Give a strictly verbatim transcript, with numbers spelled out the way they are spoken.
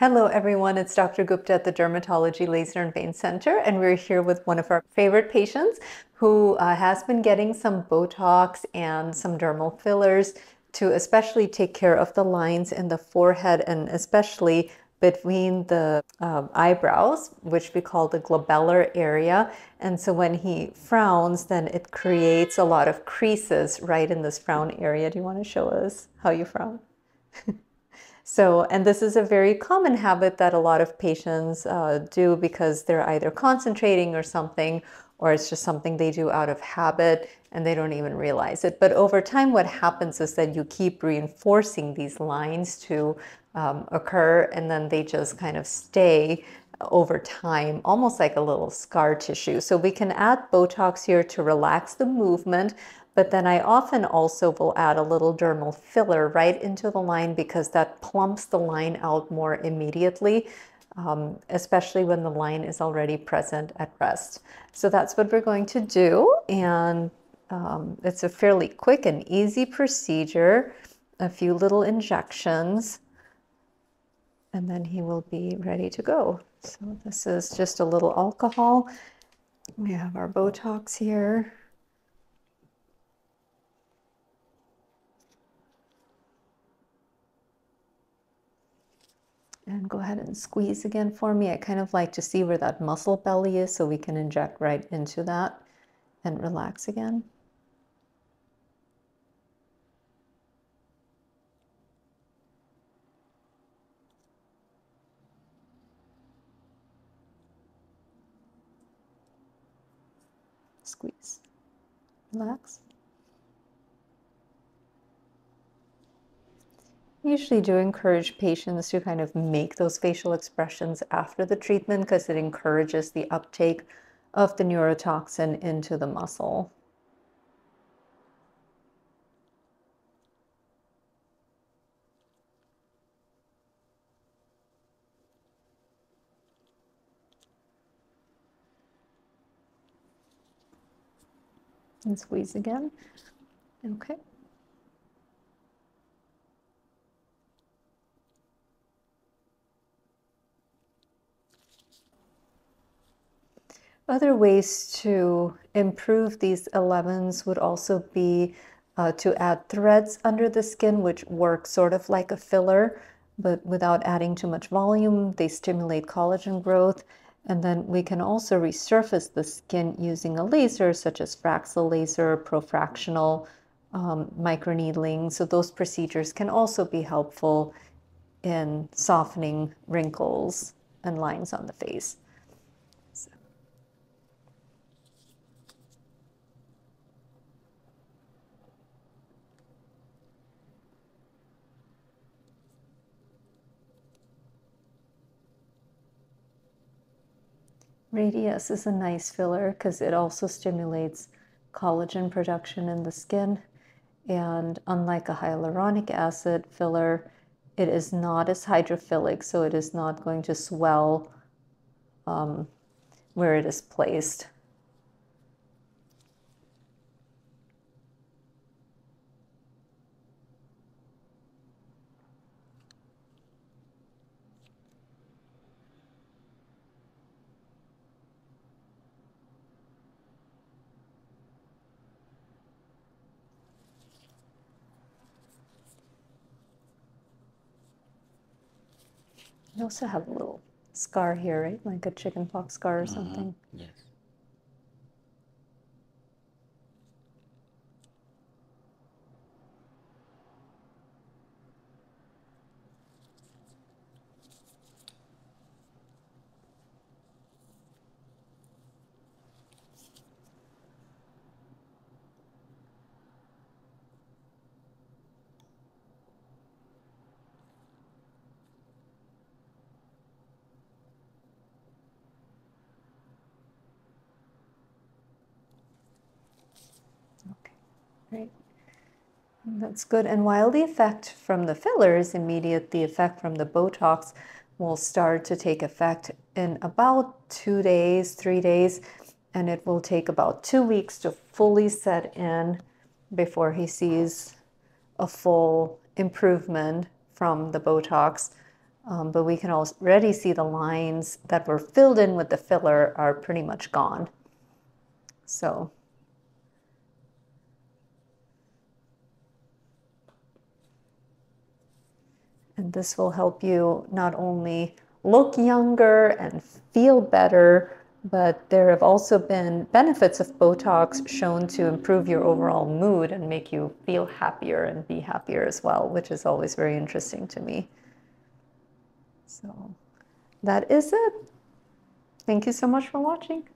Hello everyone, it's Doctor Gupta at the Dermatology Laser and Vein Center, and we're here with one of our favorite patients who uh, has been getting some Botox and some dermal fillers to especially take care of the lines in the forehead and especially between the um, eyebrows, which we call the glabellar area. And so when he frowns, then it creates a lot of creases right in this frown area. Do you want to show us how you frown? So, and this is a very common habit that a lot of patients uh, do because they're either concentrating or something, or it's just something they do out of habit and they don't even realize it. But over time, what happens is that you keep reinforcing these lines to um, occur, and then they just kind of stay over time, almost like a little scar tissue. So we can add Botox here to relax the movement, but then I often also will add a little dermal filler right into the line because that plumps the line out more immediately, um, especially when the line is already present at rest. So that's what we're going to do. And um, it's a fairly quick and easy procedure, a few little injections, and then he will be ready to go. So this is just a little alcohol. We have our Botox here. And go ahead and squeeze again for me. I kind of like to see where that muscle belly is so we can inject right into that and relax again. Squeeze, relax. Usually do encourage patients to kind of make those facial expressions after the treatment because it encourages the uptake of the neurotoxin into the muscle. And squeeze again. Okay. Other ways to improve these elevens would also be uh, to add threads under the skin, which work sort of like a filler, but without adding too much volume. They stimulate collagen growth. And then we can also resurface the skin using a laser, such as Fraxel laser, profractional, um, microneedling. So those procedures can also be helpful in softening wrinkles and lines on the face. So. Radius is a nice filler because it also stimulates collagen production in the skin. And unlike a hyaluronic acid filler, it is not as hydrophilic, so it is not going to swell um, where it is placed. You also have a little scar here, right? Like a chickenpox scar or something. Mm-hmm. Yes. Right. That's good. And while the effect from the filler is immediate, the effect from the Botox will start to take effect in about two days, three days, and it will take about two weeks to fully set in before he sees a full improvement from the Botox. Um, but we can already see the lines that were filled in with the filler are pretty much gone. So and this will help you not only look younger and feel better, but there have also been benefits of Botox shown to improve your overall mood and make you feel happier and be happier as well, which is always very interesting to me. So that is it. Thank you so much for watching.